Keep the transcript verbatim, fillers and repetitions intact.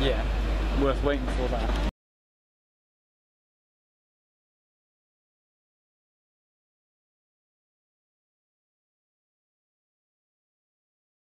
yeah, worth waiting for that.